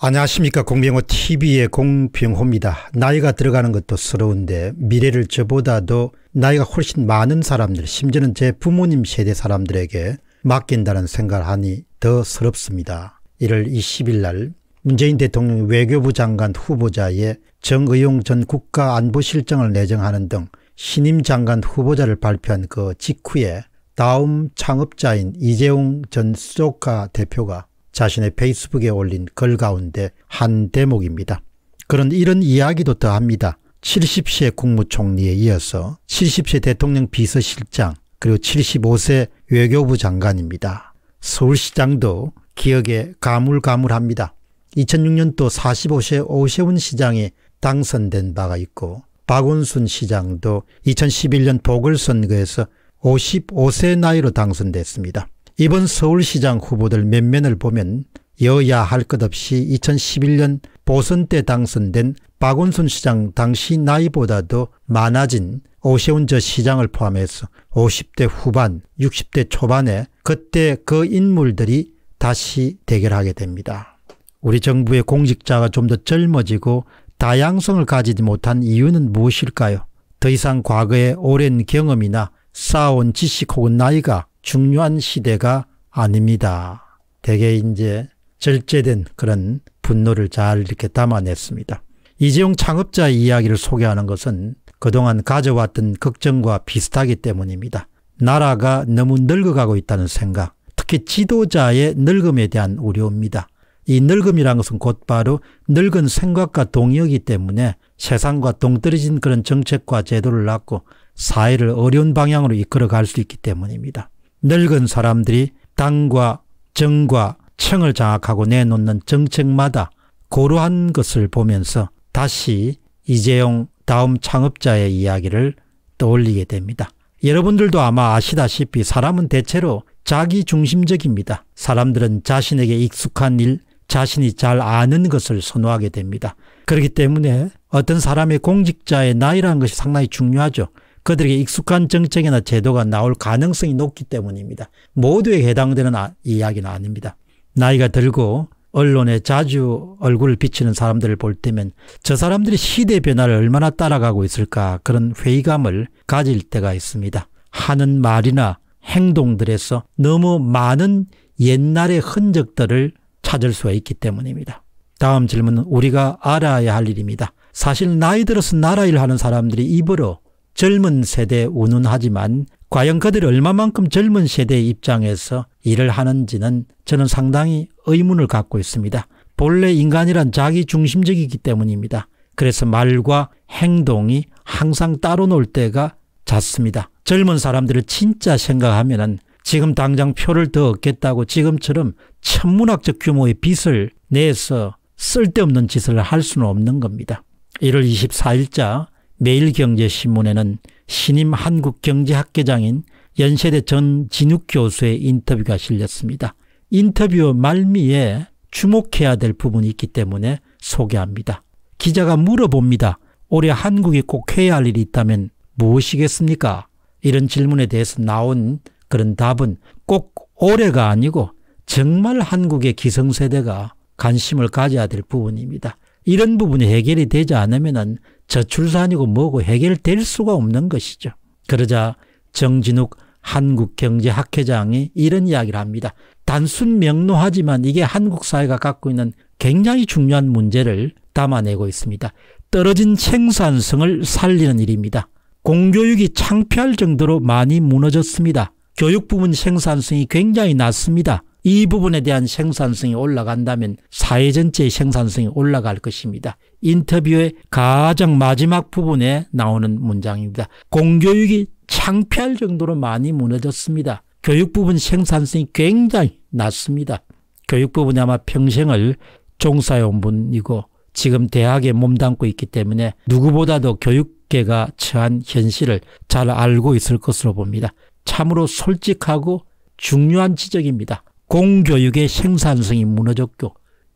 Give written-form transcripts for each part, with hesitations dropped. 안녕하십니까. 공병호TV의 공병호입니다. 나이가 들어가는 것도 서러운데 미래를 저보다도 나이가 훨씬 많은 사람들, 심지어는 제 부모님 세대 사람들에게 맡긴다는 생각을 하니 더 서럽습니다. 1월 20일 날 문재인 대통령 외교부 장관 후보자의 정의용 전 국가안보실장을 내정하는 등 신임 장관 후보자를 발표한 그 직후에 다음 창업자인 이재웅 전 쏘카 대표가 자신의 페이스북에 올린 글 가운데 한 대목입니다. 그런 이런 이야기도 더합니다. 70세 국무총리에 이어서 70세 대통령 비서실장 그리고 75세 외교부 장관입니다. 서울시장도 기억에 가물가물합니다. 2006년도 45세 오세훈 시장이 당선된 바가 있고 박원순 시장도 2011년 보궐선거에서 55세 나이로 당선됐습니다. 이번 서울시장 후보들 몇몇을 보면 여야 할 것 없이 2011년 보선 때 당선된 박원순 시장 당시 나이보다도 많아진 오세훈 전 시장을 포함해서 50대 후반, 60대 초반에 그때 그 인물들이 다시 대결하게 됩니다. 우리 정부의 공직자가 좀 더 젊어지고 다양성을 가지지 못한 이유는 무엇일까요? 더 이상 과거의 오랜 경험이나 쌓아온 지식 혹은 나이가 중요한 시대가 아닙니다. 대개 이제 절제된 그런 분노를 잘 이렇게 담아냈습니다. 이재용 창업자의 이야기를 소개하는 것은 그동안 가져왔던 걱정과 비슷하기 때문입니다. 나라가 너무 늙어가고 있다는 생각, 특히 지도자의 늙음에 대한 우려입니다. 이 늙음이란 것은 곧바로 늙은 생각과 동의이기 때문에 세상과 동떨어진 그런 정책과 제도를 낳고 사회를 어려운 방향으로 이끌어갈 수 있기 때문입니다. 늙은 사람들이 당과 정과 청을 장악하고 내놓는 정책마다 고루한 것을 보면서 다시 이재용 다음 창업자의 이야기를 떠올리게 됩니다. 여러분들도 아마 아시다시피 사람은 대체로 자기중심적입니다. 사람들은 자신에게 익숙한 일, 자신이 잘 아는 것을 선호하게 됩니다. 그렇기 때문에 어떤 사람의 공직자의 나이라는 것이 상당히 중요하죠. 그들에게 익숙한 정책이나 제도가 나올 가능성이 높기 때문입니다. 모두에게 해당되는 이야기는 아닙니다. 나이가 들고 언론에 자주 얼굴을 비치는 사람들을 볼 때면 저 사람들이 시대 변화를 얼마나 따라가고 있을까 그런 회의감을 가질 때가 있습니다. 하는 말이나 행동들에서 너무 많은 옛날의 흔적들을 찾을 수가 있기 때문입니다. 다음 질문은 우리가 알아야 할 일입니다. 사실 나이 들어서 나라 일 하는 사람들이 입으로 젊은 세대에 운운하지만 과연 그들이 얼마만큼 젊은 세대의 입장에서 일을 하는지는 저는 상당히 의문을 갖고 있습니다. 본래 인간이란 자기중심적이기 때문입니다. 그래서 말과 행동이 항상 따로 놀 때가 잦습니다. 젊은 사람들을 진짜 생각하면은 지금 당장 표를 더 얻겠다고 지금처럼 천문학적 규모의 빚을 내서 쓸데없는 짓을 할 수는 없는 겁니다. 1월 24일자 매일경제신문에는 신임 한국경제학계장인 연세대 정진욱 교수의 인터뷰가 실렸습니다. 인터뷰 말미에 주목해야 될 부분이 있기 때문에 소개합니다. 기자가 물어봅니다. 올해 한국이 꼭 해야 할 일이 있다면 무엇이겠습니까? 이런 질문에 대해서 나온 그런 답은 꼭 올해가 아니고 정말 한국의 기성세대가 관심을 가져야 될 부분입니다. 이런 부분이 해결이 되지 않으면 저출산이고 뭐고 해결될 수가 없는 것이죠. 그러자 정진욱 한국경제학회장이 이런 이야기를 합니다. 단순 명료하지만 이게 한국 사회가 갖고 있는 굉장히 중요한 문제를 담아내고 있습니다. 떨어진 생산성을 살리는 일입니다. 공교육이 창피할 정도로 많이 무너졌습니다. 교육 부문 생산성이 굉장히 낮습니다. 이 부분에 대한 생산성이 올라간다면 사회 전체의 생산성이 올라갈 것입니다. 인터뷰의 가장 마지막 부분에 나오는 문장입니다. 공교육이 창피할 정도로 많이 무너졌습니다. 교육 부문 생산성이 굉장히 낮습니다. 교육 부문이 아마 평생을 종사해온 분이고 지금 대학에 몸담고 있기 때문에 누구보다도 교육계가 처한 현실을 잘 알고 있을 것으로 봅니다. 참으로 솔직하고 중요한 지적입니다. 공교육의 생산성이 무너졌고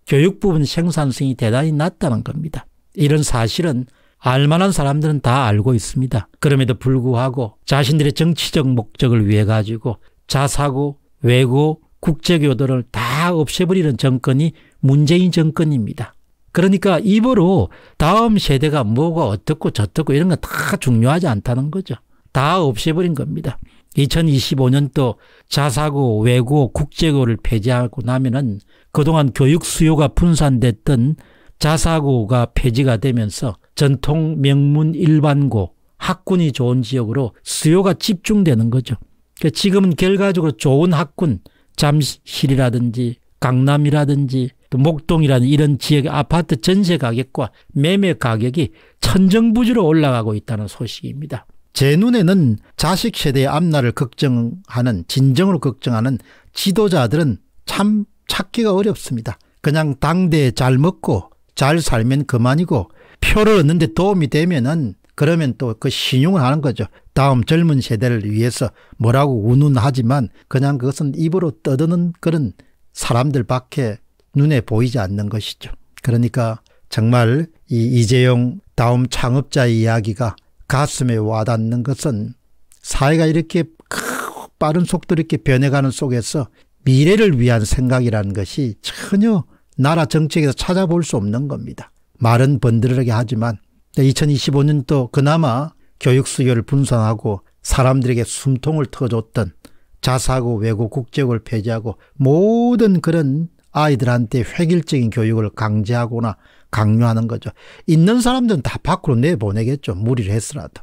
교육 부분 생산성이 대단히 낮다는 겁니다. 이런 사실은 알만한 사람들은 다 알고 있습니다. 그럼에도 불구하고 자신들의 정치적 목적을 위해 가지고 자사고, 외고, 국제교도를 다 없애버리는 정권이 문재인 정권입니다. 그러니까 입으로 다음 세대가 뭐가 어떻고 저떻고 이런 건 다 중요하지 않다는 거죠. 다 없애버린 겁니다. 2025년도 자사고, 외고, 국제고를 폐지하고 나면은 그동안 교육 수요가 분산됐던 자사고가 폐지가 되면서 전통 명문 일반고, 학군이 좋은 지역으로 수요가 집중되는 거죠. 그러니까 지금은 결과적으로 좋은 학군, 잠실이라든지 강남이라든지 또 목동이라는 이런 지역의 아파트 전세 가격과 매매 가격이 천정부지로 올라가고 있다는 소식입니다. 제 눈에는 자식 세대의 앞날을 걱정하는, 진정으로 걱정하는 지도자들은 참 찾기가 어렵습니다. 그냥 당대에 잘 먹고 잘 살면 그만이고 표를 얻는데 도움이 되면은 그러면 또 그 신용을 하는 거죠. 다음 젊은 세대를 위해서 뭐라고 운운하지만 그냥 그것은 입으로 떠드는 그런 사람들밖에 눈에 보이지 않는 것이죠. 그러니까 정말 이 이재용 다음 창업자의 이야기가 가슴에 와닿는 것은 사회가 이렇게 빠른 속도로 이렇게 변해가는 속에서 미래를 위한 생각이라는 것이 전혀 나라 정책에서 찾아볼 수 없는 겁니다. 말은 번들하게 하지만 2025년도 그나마 교육 수요를 분산하고 사람들에게 숨통을 터줬던 자사고, 외고, 국제고를 폐지하고 모든 그런 아이들한테 획일적인 교육을 강제하거나 강요하는 거죠. 있는 사람들은 다 밖으로 내보내겠죠. 무리를 했으라도.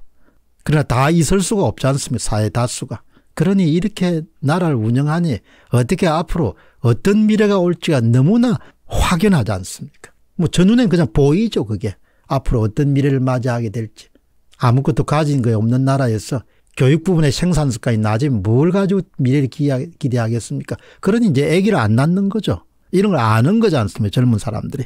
그러나 다 있을 수가 없지 않습니까? 사회 다수가. 그러니 이렇게 나라를 운영하니 어떻게 앞으로 어떤 미래가 올지가 너무나 확연하지 않습니까? 뭐 저 눈엔 그냥 보이죠. 그게. 앞으로 어떤 미래를 맞이하게 될지. 아무것도 가진 게 없는 나라에서 교육 부분의 생산성까지 낮으면 뭘 가지고 미래를 기대하겠습니까? 그러니 이제 아기를 안 낳는 거죠. 이런 걸 아는 거지 않습니까? 젊은 사람들이.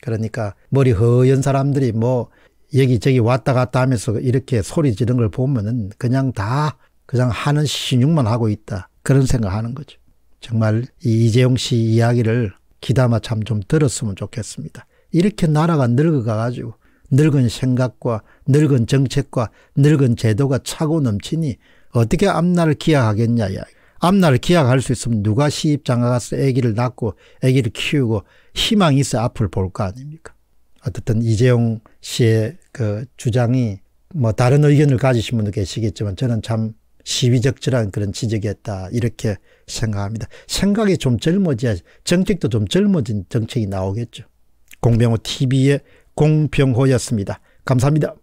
그러니까 머리 허연 사람들이 뭐 여기저기 왔다 갔다 하면서 이렇게 소리 지른 걸 보면은 그냥 다 그냥 하는 신용만 하고 있다. 그런 생각하는 거죠. 정말 이 이재용 씨 이야기를 귀담아 참 좀 들었으면 좋겠습니다. 이렇게 나라가 늙어가가지고 늙은 생각과 늙은 정책과 늙은 제도가 차고 넘치니 어떻게 앞날을 기약하겠냐 이야기. 앞날을 기약할 수 있으면 누가 시집장가가서 아기를 낳고 아기를 키우고 희망이 있어 앞을 볼 거 아닙니까? 어쨌든 이재용 씨의 그 주장이 뭐 다른 의견을 가지신 분도 계시겠지만 저는 참 시의적절한 그런 지적이었다 이렇게 생각합니다. 생각이 좀 젊어져야 정책도 좀 젊어진 정책이 나오겠죠. 공병호 TV의 공병호였습니다. 감사합니다.